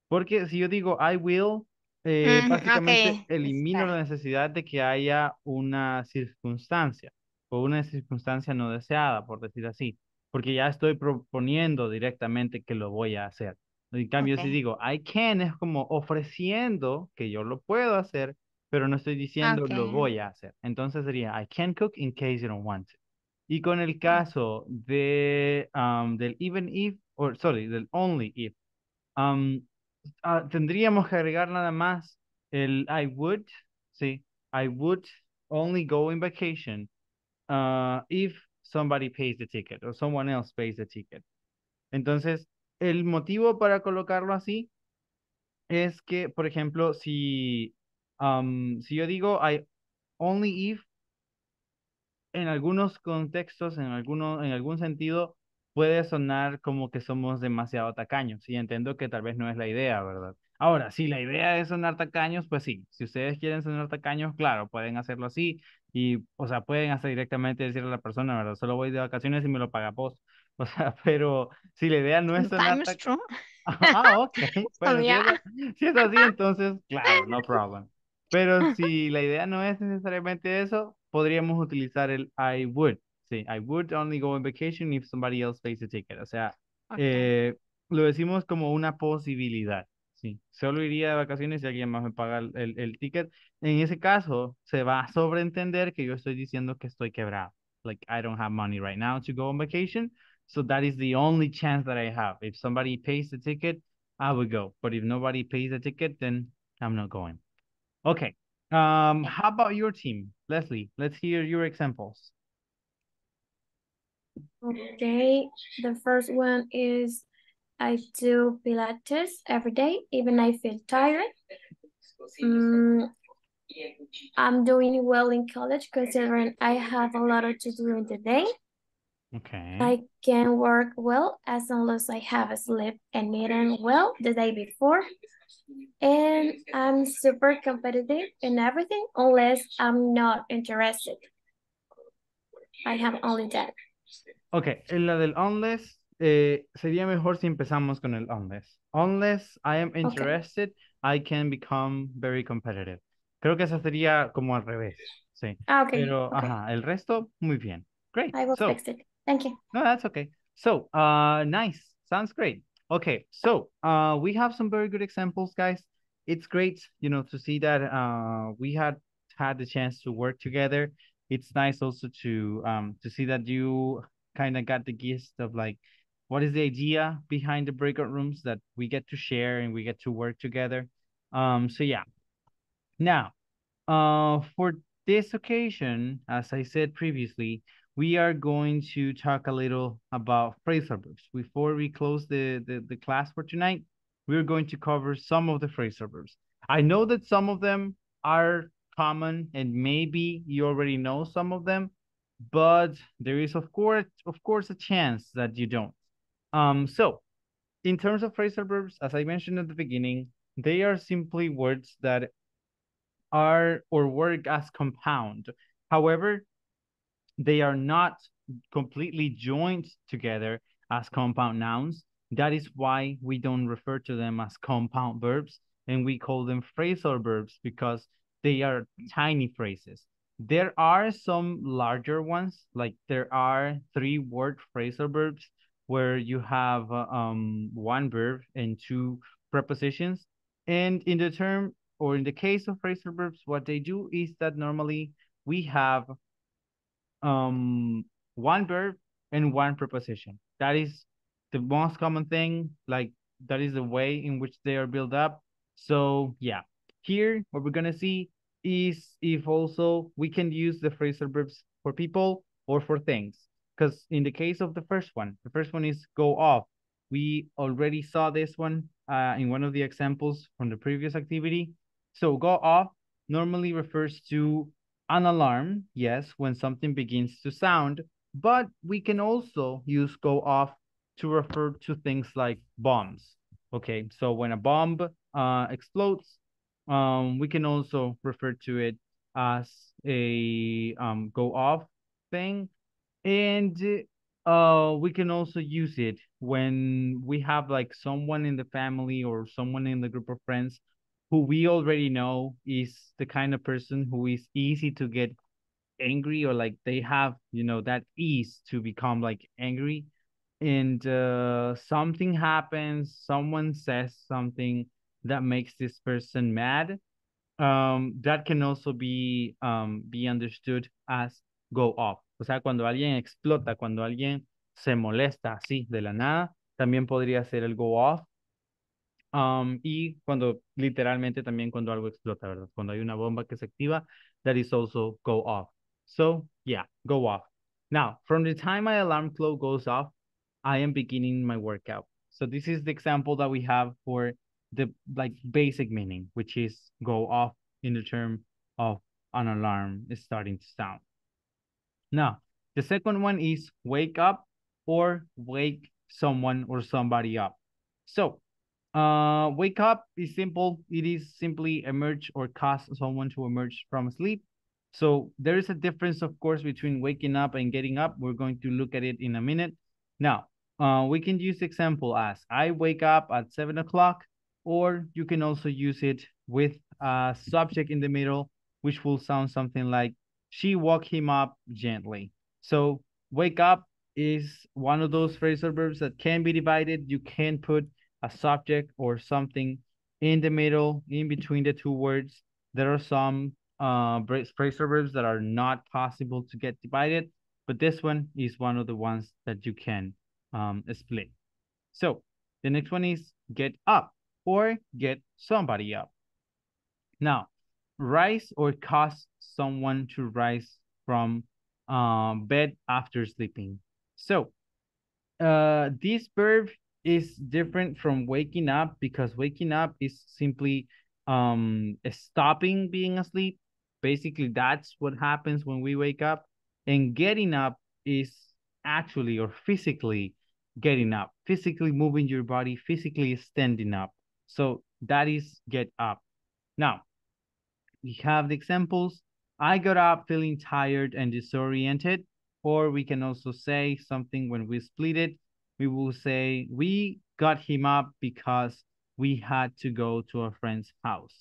Porque si yo digo I will, eh, mm, básicamente okay. elimino Está. la necesidad de que haya una circunstancia o una circunstancia no deseada, por decir así. Porque ya estoy proponiendo directamente que lo voy a hacer. En cambio, okay. si digo I can, es como ofreciendo que yo lo puedo hacer, pero no estoy diciendo okay. lo voy a hacer. Entonces sería I can cook in case you don't want to. Y con el caso de, um, del even if, or sorry, del only if, um, Uh, tendríamos que agregar nada más el I would, sí, I would only go on vacation uh, if somebody pays the ticket or someone else pays the ticket. Entonces, el motivo para colocarlo así es que, por ejemplo, si, um, si yo digo I only if, en algunos contextos, en, alguno, en algún sentido, puede sonar como que somos demasiado tacaños, y entiendo que tal vez no es la idea, ¿verdad? Ahora, si la idea es sonar tacaños, pues sí, si ustedes quieren sonar tacaños, claro, pueden hacerlo así, y, o sea, pueden hasta directamente decirle a la persona, ¿verdad? Solo voy de vacaciones y me lo paga vos, o sea, pero si la idea no es sonar tacaños... Ah, ok, bueno, si, es, si es así, entonces, claro, no problem. Pero si la idea no es necesariamente eso, podríamos utilizar el I would. Sí, I would only go on vacation if somebody else pays the ticket. O sea, okay. eh, lo decimos como una posibilidad. Sí, solo iría de vacaciones si alguien más me paga el, el, el ticket. En ese caso, se va a sobreentender que yo estoy diciendo que estoy quebrado. Like, I don't have money right now to go on vacation. So that is the only chance that I have. If somebody pays the ticket, I will go. But if nobody pays the ticket, then I'm not going. Okay. Um, how about your team? Leslie, let's hear your examples. Okay, the first one is I do Pilates every day, even I feel tired. Um, I'm doing well in college considering I have a lot to do in the day. Okay. I can work well as long as I have slept and eaten well the day before. And I'm super competitive in everything unless I'm not interested. I have only that. Ok, en la del unless, eh, sería mejor si empezamos con el unless. Unless I am interested, okay. I can become very competitive. Creo que eso sería como al revés. Sí. Ah, ok. Pero, okay. ajá, el resto, muy bien. Great. I will so, fix it. Thank you. No, that's okay. So, uh, nice. Sounds great. Okay, so uh, we have some very good examples, guys. It's great, you know, to see that uh, we had had the chance to work together. It's nice also to um, to see that you... kind of got the gist of like, what is the idea behind the breakout rooms that we get to share and we get to work together. Um, so yeah. Now, uh, for this occasion, as I said previously, we are going to talk a little about phrasal verbs. Before we close the, the, the class for tonight, we're going to cover some of the phrasal verbs. I know that some of them are common and maybe you already know some of them, but there is, of course, of course, a chance that you don't. Um, so, in terms of phrasal verbs, as I mentioned at the beginning, they are simply words that are or work as compound. However, they are not completely joined together as compound nouns. That is why we don't refer to them as compound verbs, and we call them phrasal verbs because they are tiny phrases. There are some larger ones, like there are three word phrasal verbs where you have uh, um one verb and two prepositions. And in the term or in the case of phrasal verbs, what they do is that normally we have um one verb and one preposition. That is the most common thing, like that is the way in which they are built up. So yeah, here what we're going to see is if also we can use the phrasal verbs for people or for things. Because in the case of the first one, the first one is go off. We already saw this one uh, in one of the examples from the previous activity. So go off normally refers to an alarm, yes, when something begins to sound, but we can also use go off to refer to things like bombs. Okay, so when a bomb uh, explodes, um, we can also refer to it as a um, go off thing. And uh, we can also use it when we have like someone in the family or someone in the group of friends who we already know is the kind of person who is easy to get angry, or like they have, you know, that ease to become like angry. And uh, something happens, someone says something that makes this person mad. Um, that can also be um be understood as go off. O sea, cuando alguien explota, cuando alguien se molesta así de la nada, también podría ser el go off. Um, y cuando literalmente también cuando algo explota, ¿verdad? Cuando hay una bomba que se activa, that is also go off. So, yeah, go off. Now, from the time my alarm clock goes off, I am beginning my workout. So this is the example that we have for the like basic meaning, which is go off in the term of an alarm is starting to sound. Now, the second one is wake up or wake someone or somebody up. So, uh, wake up is simple. It is simply emerge or cause someone to emerge from sleep. So there is a difference, of course, between waking up and getting up. We're going to look at it in a minute. Now, uh, we can use the example as I wake up at seven o'clock, or you can also use it with a subject in the middle, which will sound something like, she woke him up gently. So wake up is one of those phrasal verbs that can be divided. You can put a subject or something in the middle, in between the two words. There are some uh, phrasal verbs that are not possible to get divided, but this one is one of the ones that you can um, split. So the next one is get up or get somebody up. Now, rise or cause someone to rise from um, bed after sleeping. So uh, this verb is different from waking up, because waking up is simply um, stopping being asleep. Basically, that's what happens when we wake up. And getting up is actually or physically getting up, physically moving your body, physically standing up. So that is get up. Now, we have the examples. I got up feeling tired and disoriented, or we can also say something when we split it. We will say, we got him up because we had to go to a friend's house.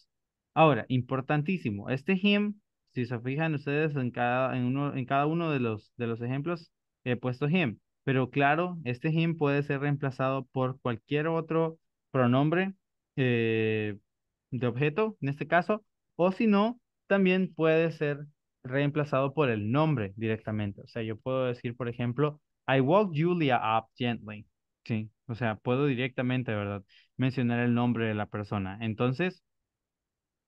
Ahora, importantísimo, este him, si se fijan ustedes en cada, en uno, en cada uno de los, de los ejemplos, he puesto him. Pero claro, este him puede ser reemplazado por cualquier otro pronombre eh, de objeto, en este caso, o si no, también puede ser reemplazado por el nombre directamente. O sea, yo puedo decir, por ejemplo, I woke Julia up gently. Sí, o sea, puedo directamente, ¿verdad? Mencionar el nombre de la persona. Entonces,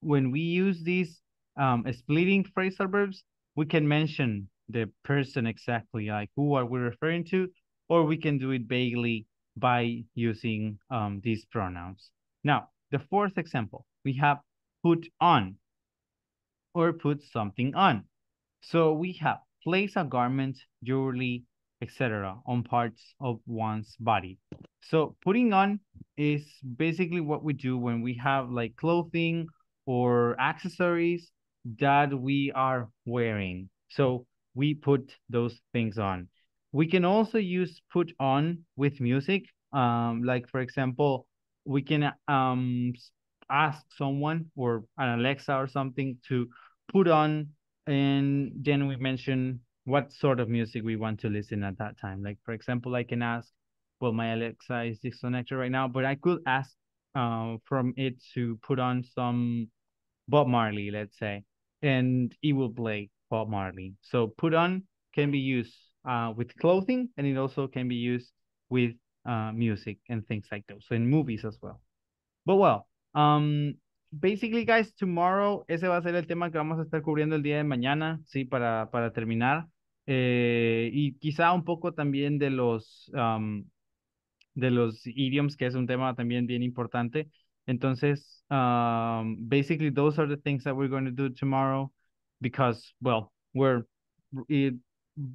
when we use these um, splitting phrasal verbs, we can mention the person exactly, like who are we referring to, or we can do it vaguely by using um, these pronouns. Now, the fourth example, we have put on or put something on. So we have place a garment, jewelry, et cetera on parts of one's body. So putting on is basically what we do when we have like clothing or accessories that we are wearing. So we put those things on. We can also use put on with music. Um, like for example, we can um, ask someone or an Alexa or something to put on, and then we mention what sort of music we want to listen at that time. Like, for example, I can ask, well, my Alexa is disconnected right now, but I could ask uh, from it to put on some Bob Marley, let's say, and it will play Bob Marley. So put on can be used uh, with clothing, and it also can be used with uh, music and things like those. So in movies as well. But well, um, basically, guys, tomorrow, ese va a ser el tema que vamos a estar cubriendo el día de mañana, sí, para, para terminar. Eh, y quizá un poco también de los, um, de los idioms, que es un tema también bien importante. Entonces, um, basically, those are the things that we're going to do tomorrow because, well, we're it,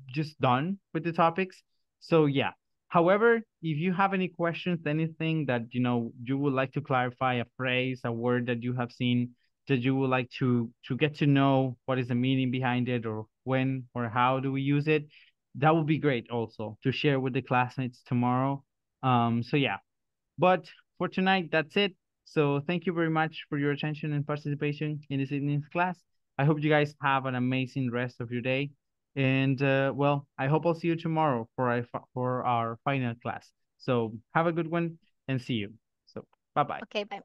just done with the topics. So, yeah. However, if you have any questions, anything that, you know, you would like to clarify, a phrase, a word that you have seen, that you would like to, to get to know what is the meaning behind it or when or how do we use it, that would be great also to share with the classmates tomorrow. Um, so, yeah. But for tonight, that's it. So thank you very much for your attention and participation in this evening's class. I hope you guys have an amazing rest of your day. And uh, well, I hope I'll see you tomorrow for our, for our final class. So have a good one and see you. So bye-bye. Okay, bye.